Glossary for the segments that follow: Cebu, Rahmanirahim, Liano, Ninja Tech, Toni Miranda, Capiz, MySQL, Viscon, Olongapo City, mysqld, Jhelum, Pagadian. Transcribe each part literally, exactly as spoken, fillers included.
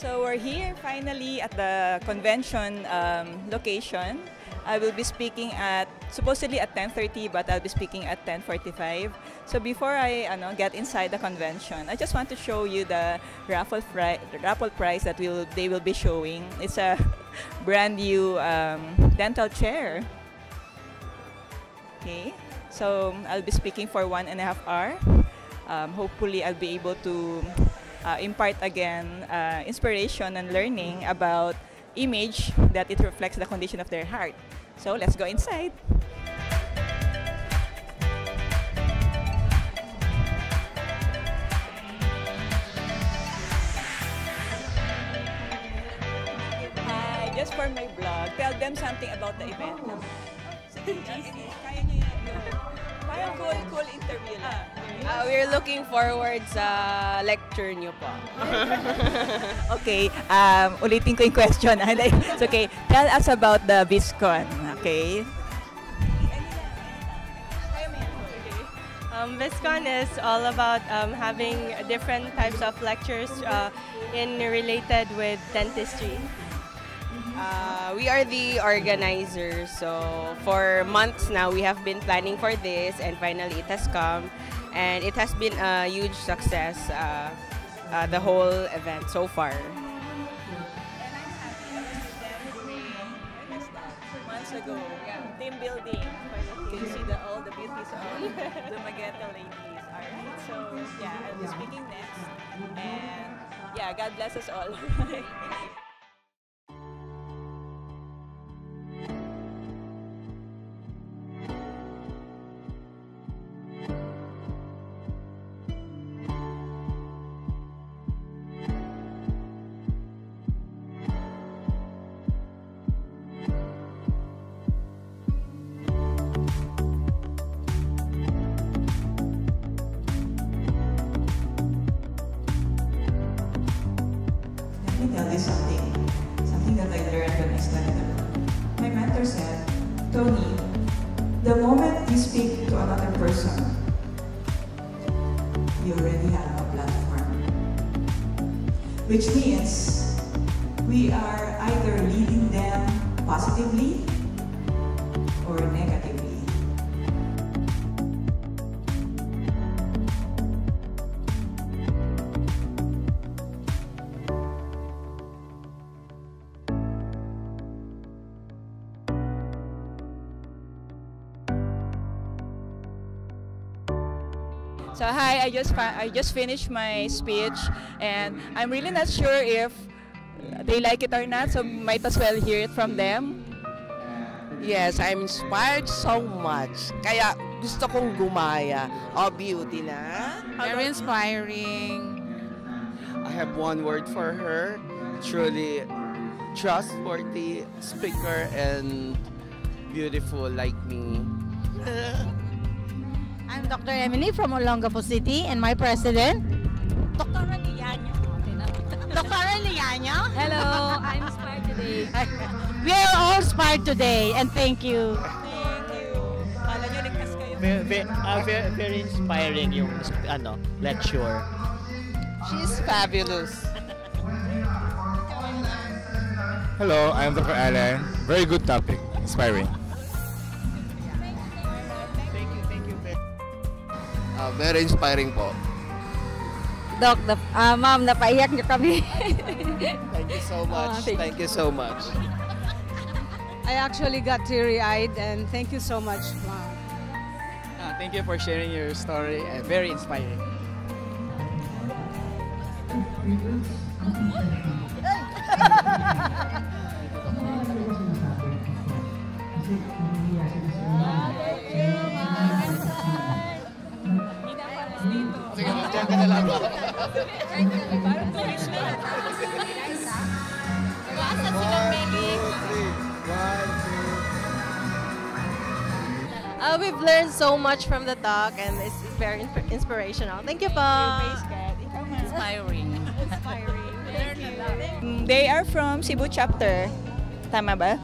So we're here finally at the convention um, location. I will be speaking at supposedly at ten thirty, but I'll be speaking at ten forty-five. So before I ano, get inside the convention, I just want to show you the raffle, the raffle prize that will they will be showing. It's a brand new um, dental chair. Okay, so I'll be speaking for one and a half hour. Um, hopefully, I'll be able to uh, impart again uh, inspiration and learning about image that it reflects the condition of their heart. So let's go inside. Hi, just for my blog, tell them something about the event. Oh. Parang cool, cool interview lang. Uh, we're looking forward sa lecture niyo po. Okay, um, ulitin ko yung question. It's okay. Tell us about the Viscon, okay? Um, Viscon is all about um, having different types of lectures uh, in related with dentistry. Uh, we are the organizers, so for months now we have been planning for this, and finally it has come, and it has been a huge success, uh, uh, the whole event so far. And I'm happy that we did this two months ago, yeah. Team building, you can see the, all the beauties of the Magenta ladies. Alright, so yeah, I'll be speaking next, and yeah, God bless us all. Something, something that I learned when I studied abroad. My mentor said, Tony, the moment you speak to another person, you already have a platform. Which means we are either leading them positively or negatively. So hi, I just I just finished my speech, and I'm really not sure if they like it or not, so might as well hear it from them. Yes, I'm inspired so much. Kaya gusto kong gumaya. Oh, beauty na. Very inspiring. I have one word for her. Truly trustworthy speaker and beautiful like me. I'm Doctor Emily from Olongapo City, and my president, Doctor Liano. Doctor Liano. Hello, I'm inspired today. We are all inspired today, and thank you. Thank you. Very, very, very inspiring yung ano, lecture. She's fabulous. Hello, I'm Doctor Allen. Very good topic, inspiring. Uh, very inspiring po. Doc, uh, ma'am, napaiyak niyo kami. Thank you so much. Uh, thank, thank you so much. I actually got teary-eyed, and thank you so much, ma'am. Uh, thank you for sharing your story. Uh, very inspiring. Uh, we've learned so much from the talk, and it's very inspirational. Thank you, Pa. Inspiring. Inspiring. They are from Cebu chapter. Tama ba?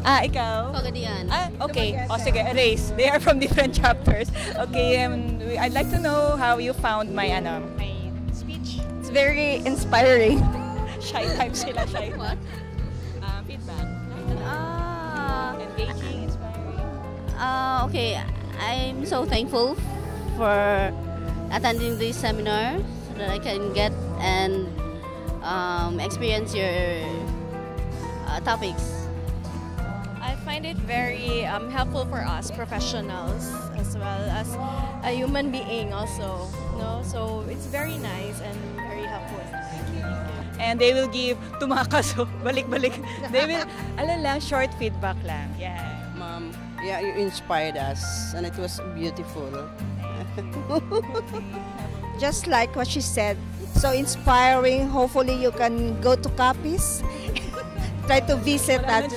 Ah, ikaw? Pagadian. Ah, okay. O sige, erase. They are from different chapters. Okay, um, I'd like to know how you found my, ano, my speech. It's very inspiring. Shy type sila, shy type. Uh, feedback. Ah. Engaging, inspiring. Uh, okay, I'm so thankful for attending this seminar so that I can get and um, experience your uh, topics. I find it very um, helpful for us professionals as well as a human being also. No? So it's very nice and very helpful. Thank you. And they will give tumakas, balik-balik. They will, alam lang, short feedback lang. Yeah. Ma'am, yeah, you inspired us and it was beautiful. Just like what she said, so inspiring. Hopefully you can go to Capiz, try to visit that. How do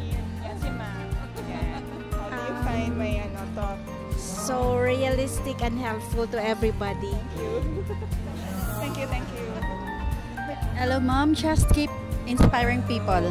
you find my ano to? So realistic and helpful to everybody. Thank you, thank you. Hello, Mom. Just keep inspiring people.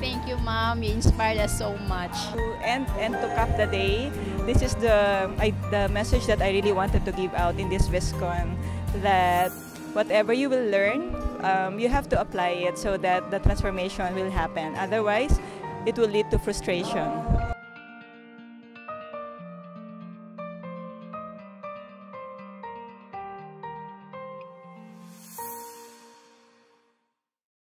Thank you, Mom. You inspired us so much. And and to cap the day, this is the I, the message that I really wanted to give out in this Viscon, that whatever you will learn, um, you have to apply it so that the transformation will happen. Otherwise, it will lead to frustration.